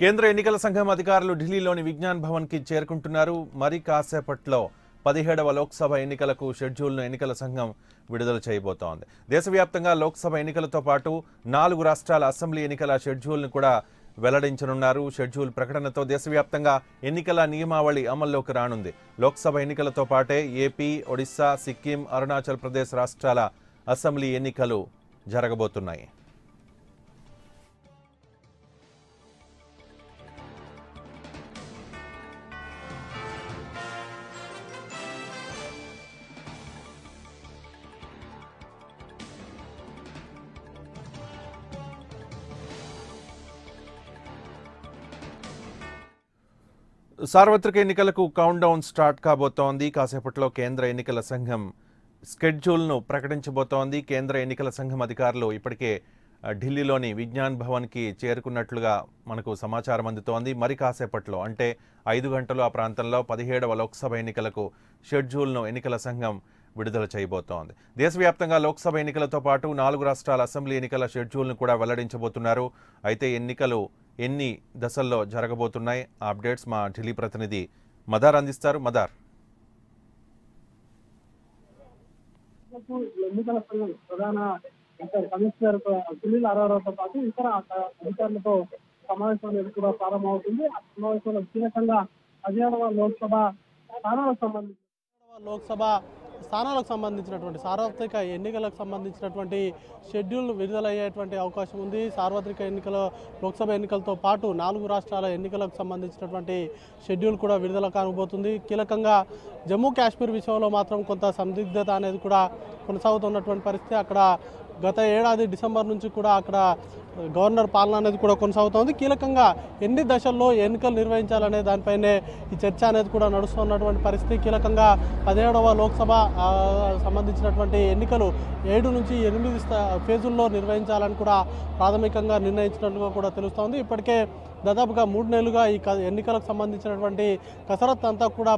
కేంద్ర ఎన్నికల సంఘం అధికారులు ఢిల్లీలోని విజ్ఞాన్ భవన్కి చేరుకుంటున్నారు. మరి కాసేపట్లో 17వ లోక్సభ ఎన్నికలకు షెడ్యూల్ను ఎన్నికల సంఘం విడుదల చేయబోతోంది. దేశవ్యాప్తంగా లోక్సభ ఎన్నికలతో పాటు 4 రాష్ట్రాల అసెంబ్లీ ఎన్నికల షెడ్యూల్ను కూడా వెల్లడించనున్నారు. షెడ్యూల్ ప్రకటనతో దేశవ్యాప్తంగా ఎన్నికల నియమావళి అమల్లోకి రానుంది. లోక్సభ ఎన్నికలతో పాటే ఏపీ, ఒడిశా, సిక్కిం, అరుణాచల్ ప్రదేశ్ రాష్ట్రాల అసెంబ్లీ ఎన్నికలు జరగబోతున్నాయి. సార్వత్రిక ఎన్నికలకు కౌంట్ డౌన్ స్టార్ట్ కాబోతోంది. కాసేపట్లో కేంద్ర ఎన్నికల సంఘం స్కెడ్యూల్ను ప్రకటించబోతోంది. కేంద్ర ఎన్నికల సంఘం అధికారులు ఇప్పటికే ఢిల్లీలోని విజ్ఞాన్ భవన్కి చేరుకున్నట్లుగా మనకు సమాచారం అందుతోంది. మరి కాసేపట్లో అంటే 5 గంటలు ఆ ప్రాంతంలో 17వ లోక్సభ ఎన్నికలకు షెడ్యూల్ను ఎన్నికల సంఘం విడుదల చేయబోతోంది. దేశవ్యాప్తంగా లోక్సభ ఎన్నికలతో పాటు 4 రాష్ట్రాల అసెంబ్లీ ఎన్నికల షెడ్యూల్ను కూడా వెల్లడించబోతున్నారు. అయితే ఎన్నికలు ఎన్ని దశల్లో జరగబోతున్నాయి, ఆ అప్డేట్స్ మా ఢిల్లీ ప్రతినిధి మదార్ అందిస్తారు. మదార్, ఎన్నికల ప్రధాన కమిషనర్ సునీల్ అరోరాతో పాటు ఇతర అధికారులతో సమావేశం కూడా ప్రారంభమవుతుంది. ఆ సమావేశంలో విశేషంగా 17వ లోక్సభ స్థానాలకు సంబంధించి సార్వత్రిక ఎన్నికలకు సంబంధించినటువంటి షెడ్యూల్ విడుదలయ్యేటువంటి అవకాశం ఉంది. సార్వత్రిక ఎన్నికల లోక్సభ ఎన్నికలతో పాటు 4 రాష్ట్రాల ఎన్నికలకు సంబంధించినటువంటి షెడ్యూల్ కూడా విడుదల కానబోతుంది. కీలకంగా జమ్మూ కాశ్మీర్ విషయంలో మాత్రం కొంత సందిగ్ధత అనేది కూడా కొనసాగుతున్నటువంటి పరిస్థితి. అక్కడ గత ఏడాది డిసెంబర్ నుంచి కూడా అక్కడ గవర్నర్ పాలన అనేది కూడా కొనసాగుతోంది. కీలకంగా ఎన్ని దశల్లో ఎన్నికలు నిర్వహించాలనే దానిపైనే ఈ చర్చ అనేది కూడా నడుస్తున్నటువంటి పరిస్థితి. కీలకంగా 17వ లోక్సభ సంబంధించినటువంటి ఎన్నికలు 7 నుంచి 8 ఫేజుల్లో నిర్వహించాలని కూడా ప్రాథమికంగా నిర్ణయించినట్లుగా కూడా తెలుస్తోంది. ఇప్పటికే దాదాపుగా 3 నెలలుగా ఈ ఎన్నికలకు సంబంధించినటువంటి కసరత్తు అంతా కూడా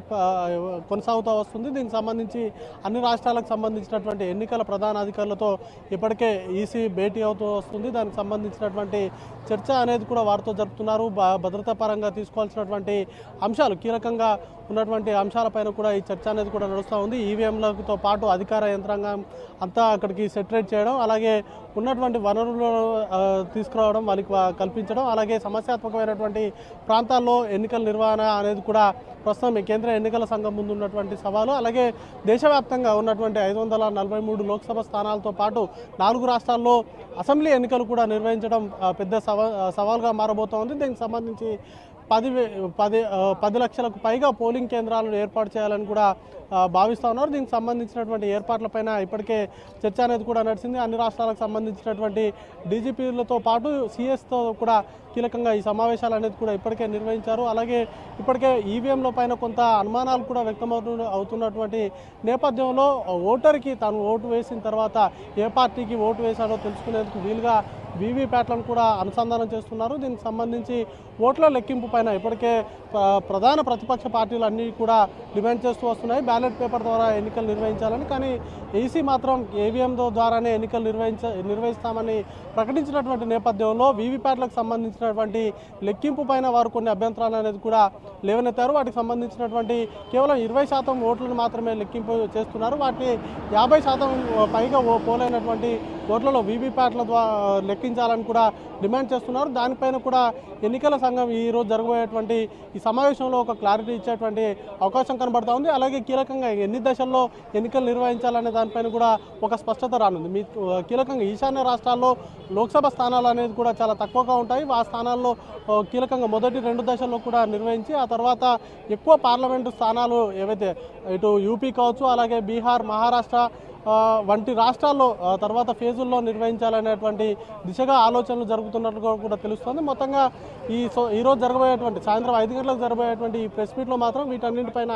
కొనసాగుతూ వస్తుంది. దీనికి సంబంధించి అన్ని రాష్ట్రాలకు సంబంధించినటువంటి ఎన్నికల ప్రధాన అధికారులతో ఇప్పటికే ఈసీ భేటీ అవుతూ వస్తుంది. దానికి సంబంధించినటువంటి చర్చ అనేది కూడా వారితో జరుపుతున్నారు. భద్రతా పరంగా తీసుకోవాల్సినటువంటి అంశాలు, కీలకంగా ఉన్నటువంటి అంశాలపైన కూడా ఈ చర్చ అనేది కూడా నడుస్తూ ఉంది. ఈవీఎంలతో పాటు అధికార యంత్రాంగం అంతా అక్కడికి సెటరేట్ చేయడం, అలాగే ఉన్నటువంటి వనరులు తీసుకురావడం, వాళ్ళకి కల్పించడం, అలాగే సమస్యాత్మకమైనటువంటి ప్రాంతాల్లో ఎన్నికల నిర్వహణ అనేది కూడా ప్రస్తుతం కేంద్ర ఎన్నికల సంఘం ముందు ఉన్నటువంటి సవాలు. అలాగే దేశవ్యాప్తంగా ఉన్నటువంటి 543 లోక్సభ స్థానాలతో పాటు 4 రాష్ట్రాల్లో అసెంబ్లీ ఎన్నికలు కూడా నిర్వహించడం పెద్ద సవాల్గా మారబోతోంది. దీనికి సంబంధించి 10 లక్షలకు పైగా పోలింగ్ కేంద్రాలను ఏర్పాటు చేయాలని కూడా భావిస్తూ ఉన్నారు. దీనికి సంబంధించినటువంటి ఏర్పాట్లపైన ఇప్పటికే చర్చ అనేది కూడా నడిచింది. అన్ని రాష్ట్రాలకు సంబంధించినటువంటి డీజీపీలతో పాటు సిఎస్తో కూడా కీలకంగా ఈ సమావేశాలు అనేది కూడా ఇప్పటికే నిర్వహించారు. అలాగే ఇప్పటికే ఈవీఎంల పైన కొంత అనుమానాలు కూడా వ్యక్తమవుతున్నటువంటి నేపథ్యంలో ఓటర్కి తాను ఓటు వేసిన తర్వాత ఏ పార్టీకి ఓటు వేశాడో తెలుసుకునేందుకు వీలుగా వీవీప్యాట్లను కూడా అనుసంధానం చేస్తున్నారు. దీనికి సంబంధించి ఓట్ల లెక్కింపు పైన ఇప్పటికే ప్రధాన ప్రతిపక్ష పార్టీలు అన్నీ కూడా డిమాండ్ చేస్తూ వస్తున్నాయి. బ్యాలెట్ పేపర్ ద్వారా ఎన్నికలు నిర్వహించాలని, కానీ ఈసీ మాత్రం ఈవీఎం ద్వారానే ఎన్నికలు నిర్వహిస్తామని ప్రకటించినటువంటి నేపథ్యంలో వీవీప్యాట్లకు సంబంధించినటువంటి లెక్కింపు పైన వారు కొన్ని అభ్యంతరాలు అనేది కూడా లేవనెత్తారు. వాటికి సంబంధించినటువంటి కేవలం 20% ఓట్లను మాత్రమే లెక్కింపు చేస్తున్నారు. వాటిని 50% పైగా పోలైనటువంటి ఓట్లలో వీవీప్యాట్ల ద్వారా లెక్కించాలని కూడా డిమాండ్ చేస్తున్నారు. దానిపైన కూడా ఎన్నికల సంఘం ఈరోజు జరగబోయేటువంటి ఈ సమావేశంలో ఒక క్లారిటీ ఇచ్చేటువంటి అవకాశం కనబడుతూ ఉంది. అలాగే కీలకంగా ఎన్ని దశల్లో ఎన్నికలు నిర్వహించాలనే దానిపైన కూడా ఒక స్పష్టత రానుంది. కీలకంగా ఈశాన్య రాష్ట్రాల్లో లోక్సభ స్థానాలు అనేది కూడా చాలా తక్కువగా ఉంటాయి. ఆ స్థానాల్లో కీలకంగా మొదటి 2 దశల్లో కూడా నిర్వహించి ఆ తర్వాత ఎక్కువ పార్లమెంటు స్థానాలు ఏవైతే ఇటు యూపీ కావచ్చు, అలాగే బీహార్, మహారాష్ట్ర వంటి రాష్ట్రాల్లో తర్వాత ఫేజుల్లో నిర్వహించాలనేటువంటి దిశగా ఆలోచనలు జరుగుతున్నట్లుగా కూడా తెలుస్తోంది. మొత్తంగా ఈరోజు జరగబోయేటువంటి సాయంత్రం 5 గంటలకు జరగబోయేటువంటి ఈ ప్రెస్ మీట్లో మాత్రం వీటన్నింటిపైన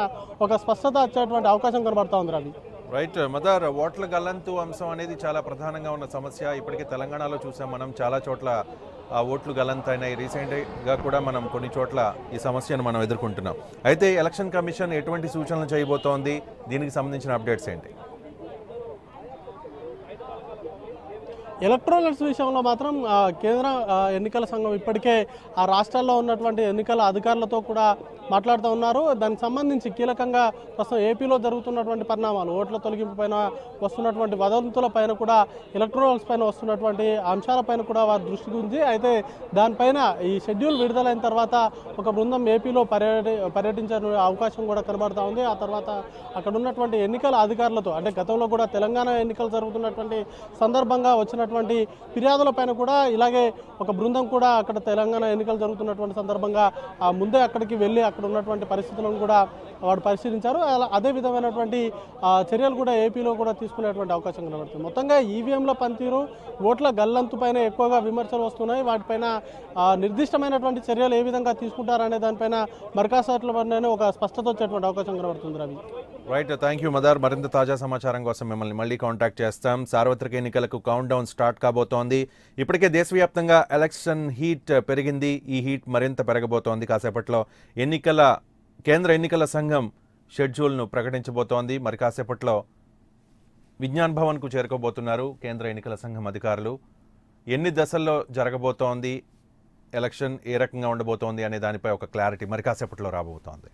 ఒక స్పష్టత వచ్చేటువంటి అవకాశం కనబడుతూ ఉంది. రవి, రైట్. మదర్, ఓట్ల గల్లంతు అంశం అనేది చాలా ప్రధానంగా ఉన్న సమస్య. ఇప్పటికే తెలంగాణలో చూసాం మనం, చాలా చోట్ల ఓట్లు గల్లంతైనాయి. రీసెంట్గా కూడా మనం కొన్ని చోట్ల ఈ సమస్యను మనం ఎదుర్కొంటున్నాం. అయితే ఎలక్షన్ కమిషన్ ఎటువంటి సూచనలు చేయబోతోంది, దీనికి సంబంధించిన అప్డేట్స్ ఏంటి? Electorals Vishana Matram, Kendra, Nikala Sangam Ipadke, a Rastalo Natwante, Nikola Adikala Tokuda, Matlar Donaro, then someone in Sikilakanga, Pasna Epilo Darutuna 20 Panama, Otlatolikim Pana, Wasuna 20 Vadantula Panakuda, Electoral Spana Osuna 20, Amshara Panakuda, Dushkunji, Ide, Dan Pena, a schedule Vidal and Tarvata, Okabundam, Epilo, Paradinja, Aukasham Goda Karbarta, Atarvata, Akaduna 20, Nikola Adikalato, and Katolo Goda, Telangana, and Nikal Zarutuna 20, Sandar Banga, Piriadala Panakuda, Ilage, Okabrundam Kuda, Akata Telangana, Nikal Zarutuna 20 Sandarbanga, Munda Akaki Veli, Akaduna 20 Parisitan Kuda, or Parisitan Charo, Adevida 20, Serial Kuda, Epilo Kuda, Tiscula at Daukasanga, Motanga, EVM La Pantiro, Votla Galan to Pena, Equava, Vimersa was Tunai, Vad Pena, Nirdistaman at 20 Serial, Evidanga Tiscuta, and Pena, Marcasa Tlavanoka, Pastato Chet, Daukasanga Tundravi. Right, thank you, Mother Marinda Taja Samacharangosam, Maldi contact Chestam, Sarvatrak Nikalaku countdown. Start కాబోతోంది ఇప్పటికే దేశవ్యాప్తంగా election heat పెరిగింది ఈ heat మరింత పెరగబోతోంది కాసేపట్లో ఎన్నికల కేంద్ర ఎన్నికల సంఘం షెడ్యూల్ ను ప్రకటించబోతోంది మరి కాసేపట్లో విజ్ఞాన్ భవన్ కు చేరుకోబోతున్నారు కేంద్ర ఎన్నికల సంఘం అధికారులు ఎన్ని దశల్లో జరగబోతోంది ఎలక్షన్ ఏ రకంగా ఉండబోతోంది అనే దానిపై ఒక క్లారిటీ మరి కాసేపట్లో రాబోతోంది